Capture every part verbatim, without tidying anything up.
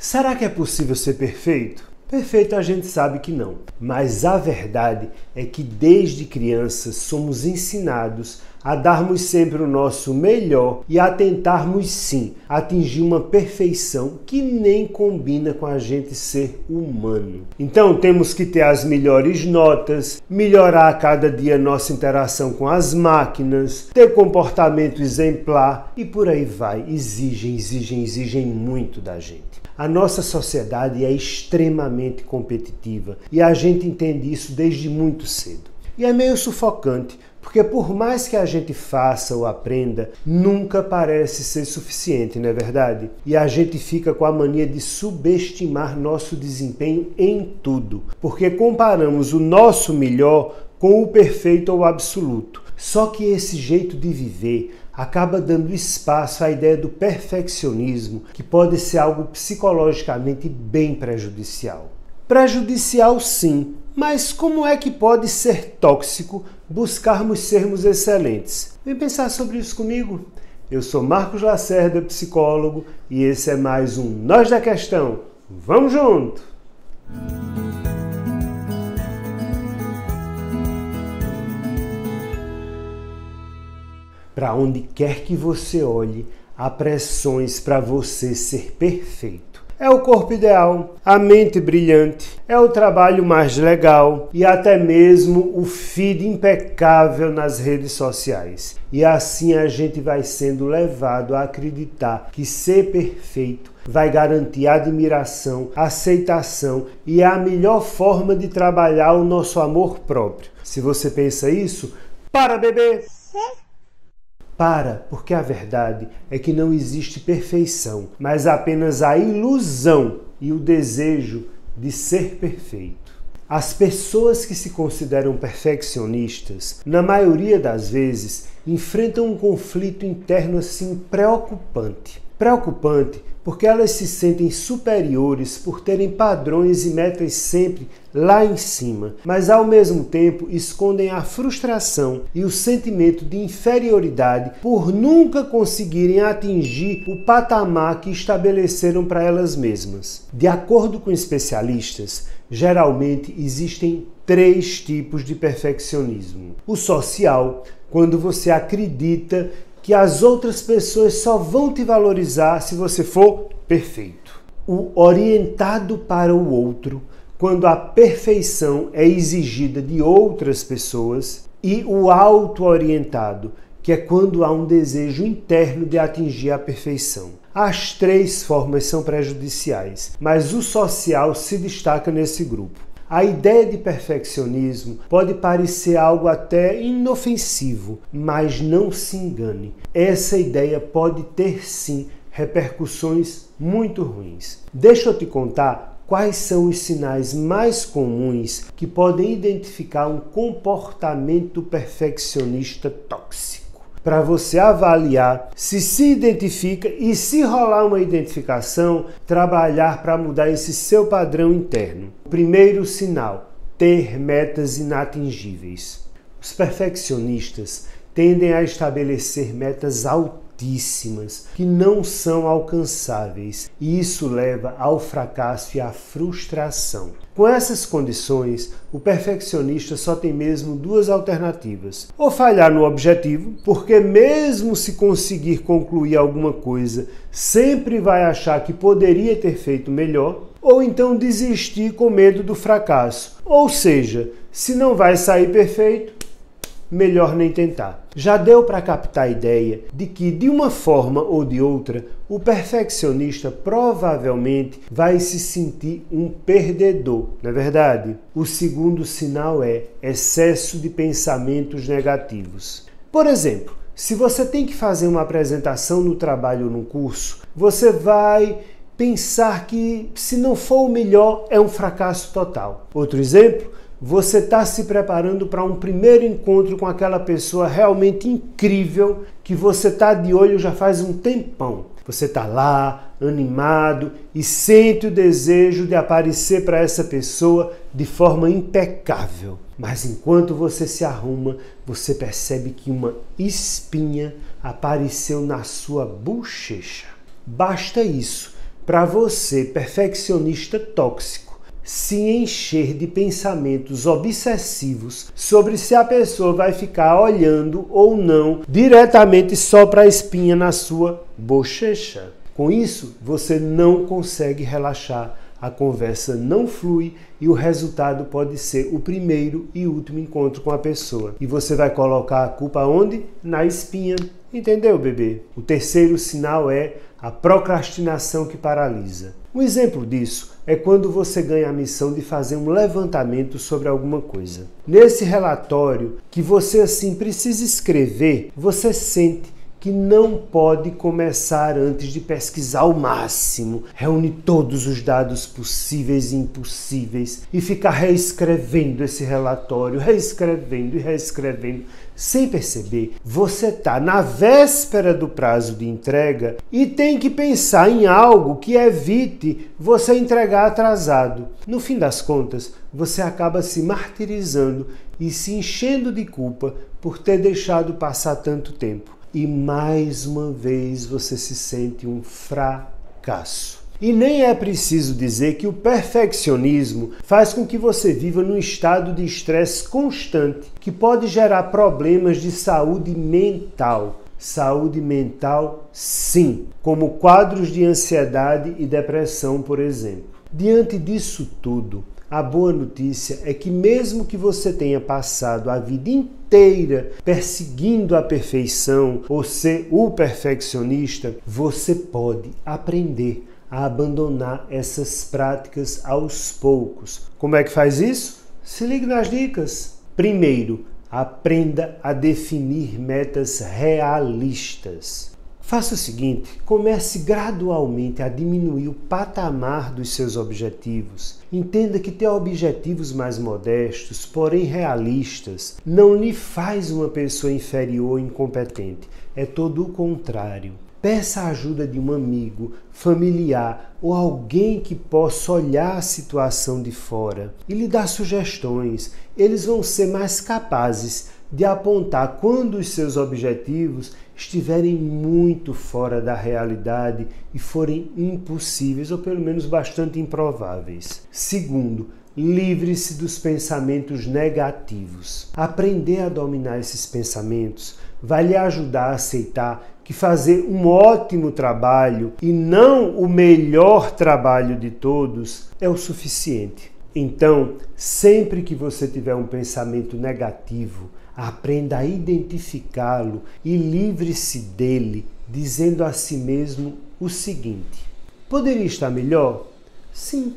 Será que é possível ser perfeito? Perfeito a gente sabe que não, mas a verdade é que desde crianças somos ensinados a darmos sempre o nosso melhor e a tentarmos sim atingir uma perfeição que nem combina com a gente ser humano. Então temos que ter as melhores notas, melhorar a cada dia nossa interação com as máquinas, ter comportamento exemplar e por aí vai. Exigem, exigem, exigem muito da gente. A nossa sociedade é extremamente competitiva e a gente entende isso desde muito cedo. E é meio sufocante, porque por mais que a gente faça ou aprenda, nunca parece ser suficiente, não é verdade? E a gente fica com a mania de subestimar nosso desempenho em tudo, porque comparamos o nosso melhor com o perfeito ou absoluto. Só que esse jeito de viver acaba dando espaço à ideia do perfeccionismo, que pode ser algo psicologicamente bem prejudicial. Prejudicial sim, mas como é que pode ser tóxico buscarmos sermos excelentes? Vem pensar sobre isso comigo. Eu sou Marcos Lacerda, psicólogo, e esse é mais um Nós da Questão. Vamos junto! Para onde quer que você olhe, há pressões para você ser perfeito. É o corpo ideal, a mente brilhante, é o trabalho mais legal e até mesmo o feed impecável nas redes sociais. E assim a gente vai sendo levado a acreditar que ser perfeito vai garantir admiração, aceitação e é a melhor forma de trabalhar o nosso amor próprio. Se você pensa isso, para, bebê! Para, porque a verdade é que não existe perfeição, mas apenas a ilusão e o desejo de ser perfeito. As pessoas que se consideram perfeccionistas, na maioria das vezes, enfrentam um conflito interno assim preocupante. Preocupante porque elas se sentem superiores por terem padrões e metas sempre lá em cima, mas ao mesmo tempo escondem a frustração e o sentimento de inferioridade por nunca conseguirem atingir o patamar que estabeleceram para elas mesmas. De acordo com especialistas, geralmente existem três tipos de perfeccionismo. O social, quando você acredita que as outras pessoas só vão te valorizar se você for perfeito. O orientado para o outro, quando a perfeição é exigida de outras pessoas. E o auto-orientado, que é quando há um desejo interno de atingir a perfeição. As três formas são prejudiciais, mas o social se destaca nesse grupo. A ideia de perfeccionismo pode parecer algo até inofensivo, mas não se engane. Essa ideia pode ter sim repercussões muito ruins. Deixa eu te contar quais são os sinais mais comuns que podem identificar um comportamento perfeccionista tóxico, para você avaliar se se identifica e, se rolar uma identificação, trabalhar para mudar esse seu padrão interno. Primeiro sinal: ter metas inatingíveis. Os perfeccionistas tendem a estabelecer metas altíssimas que não são alcançáveis, e isso leva ao fracasso e à frustração. Com essas condições, o perfeccionista só tem mesmo duas alternativas: ou falhar no objetivo, porque mesmo se conseguir concluir alguma coisa, sempre vai achar que poderia ter feito melhor, ou então desistir com medo do fracasso. Ou seja, se não vai sair perfeito, melhor nem tentar. Já deu para captar a ideia de que, de uma forma ou de outra, o perfeccionista provavelmente vai se sentir um perdedor, não é verdade? O segundo sinal é excesso de pensamentos negativos. Por exemplo, se você tem que fazer uma apresentação no trabalho ou no curso, você vai pensar que, se não for o melhor, é um fracasso total. Outro exemplo: você está se preparando para um primeiro encontro com aquela pessoa realmente incrível que você está de olho já faz um tempão. Você está lá, animado, e sente o desejo de aparecer para essa pessoa de forma impecável. Mas enquanto você se arruma, você percebe que uma espinha apareceu na sua bochecha. Basta isso para você, perfeccionista tóxico, se encher de pensamentos obsessivos sobre se a pessoa vai ficar olhando ou não diretamente só para a espinha na sua bochecha. Com isso, você não consegue relaxar. A conversa não flui e o resultado pode ser o primeiro e último encontro com a pessoa. E você vai colocar a culpa onde? Na espinha. Entendeu, bebê? O terceiro sinal é a procrastinação que paralisa. Um exemplo disso é quando você ganha a missão de fazer um levantamento sobre alguma coisa. Nesse relatório que você assim precisa escrever, você sente que não pode começar antes de pesquisar ao máximo, reúne todos os dados possíveis e impossíveis e fica reescrevendo esse relatório, reescrevendo e reescrevendo, sem perceber. Você está na véspera do prazo de entrega e tem que pensar em algo que evite você entregar atrasado. No fim das contas, você acaba se martirizando e se enchendo de culpa por ter deixado passar tanto tempo. E mais uma vez você se sente um fracasso. E nem é preciso dizer que o perfeccionismo faz com que você viva num estado de estresse constante, que pode gerar problemas de saúde mental. Saúde mental, sim, como quadros de ansiedade e depressão, por exemplo. Diante disso tudo, a boa notícia é que mesmo que você tenha passado a vida inteira perseguindo a perfeição ou ser o perfeccionista, você pode aprender a abandonar essas práticas aos poucos. Como é que faz isso? Se ligue nas dicas. Primeiro, aprenda a definir metas realistas. Faça o seguinte, comece gradualmente a diminuir o patamar dos seus objetivos. Entenda que ter objetivos mais modestos, porém realistas, não lhe faz uma pessoa inferior ou incompetente. É todo o contrário. Peça a ajuda de um amigo, familiar ou alguém que possa olhar a situação de fora e lhe dar sugestões. Eles vão ser mais capazes de apontar quando os seus objetivos estiverem muito fora da realidade e forem impossíveis ou pelo menos bastante improváveis. Segundo, livre-se dos pensamentos negativos. Aprender a dominar esses pensamentos vai lhe ajudar a aceitar que fazer um ótimo trabalho e não o melhor trabalho de todos é o suficiente. Então, sempre que você tiver um pensamento negativo, aprenda a identificá-lo e livre-se dele, dizendo a si mesmo o seguinte: poderia estar melhor? Sim,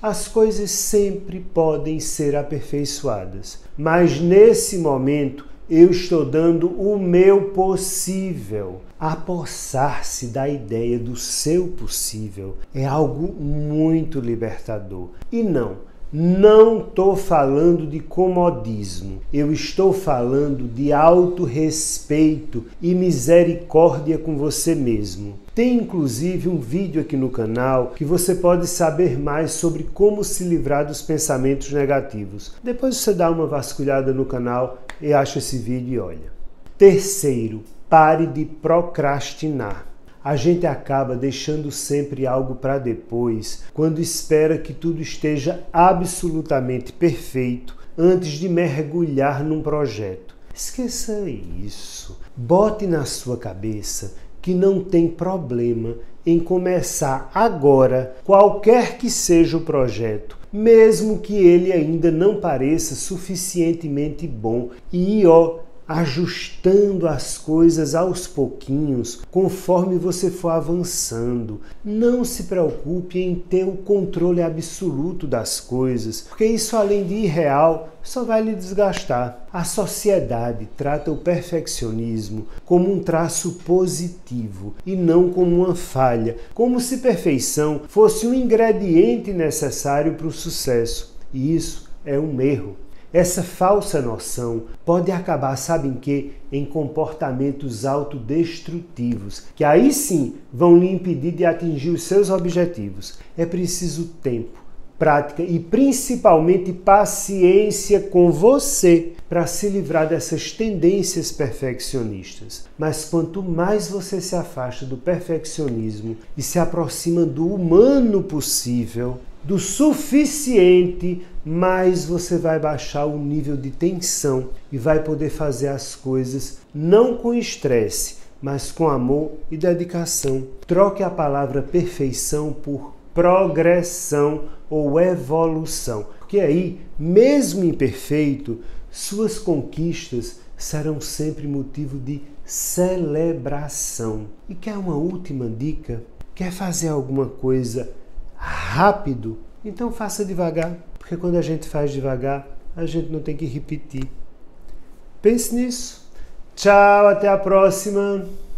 as coisas sempre podem ser aperfeiçoadas, mas nesse momento eu estou dando o meu possível. Apossar-se da ideia do seu possível é algo muito libertador. E não, não estou falando de comodismo, eu estou falando de autorrespeito e misericórdia com você mesmo. Tem inclusive um vídeo aqui no canal que você pode saber mais sobre como se livrar dos pensamentos negativos. Depois você dá uma vasculhada no canal e acha esse vídeo e olha. Terceiro, pare de procrastinar. A gente acaba deixando sempre algo para depois, quando espera que tudo esteja absolutamente perfeito antes de mergulhar num projeto. Esqueça isso. Bote na sua cabeça que não tem problema em começar agora, qualquer que seja o projeto, mesmo que ele ainda não pareça suficientemente bom, e ó, ajustando as coisas aos pouquinhos, conforme você for avançando. Não se preocupe em ter o controle absoluto das coisas, porque isso, além de irreal, só vai lhe desgastar. A sociedade trata o perfeccionismo como um traço positivo e não como uma falha, como se perfeição fosse um ingrediente necessário para o sucesso. E isso é um erro. Essa falsa noção pode acabar, sabe em quê? Em comportamentos autodestrutivos, que aí sim vão lhe impedir de atingir os seus objetivos. É preciso tempo, prática e principalmente paciência com você para se livrar dessas tendências perfeccionistas. Mas quanto mais você se afasta do perfeccionismo e se aproxima do humano possível, do suficiente, mais você vai baixar o nível de tensão e vai poder fazer as coisas não com estresse, mas com amor e dedicação. Troque a palavra perfeição por progressão ou evolução, porque aí, mesmo imperfeito, suas conquistas serão sempre motivo de celebração. E quer uma última dica? Quer fazer alguma coisa rápido? Então faça devagar, porque quando a gente faz devagar, a gente não tem que repetir. Pense nisso. Tchau, até a próxima!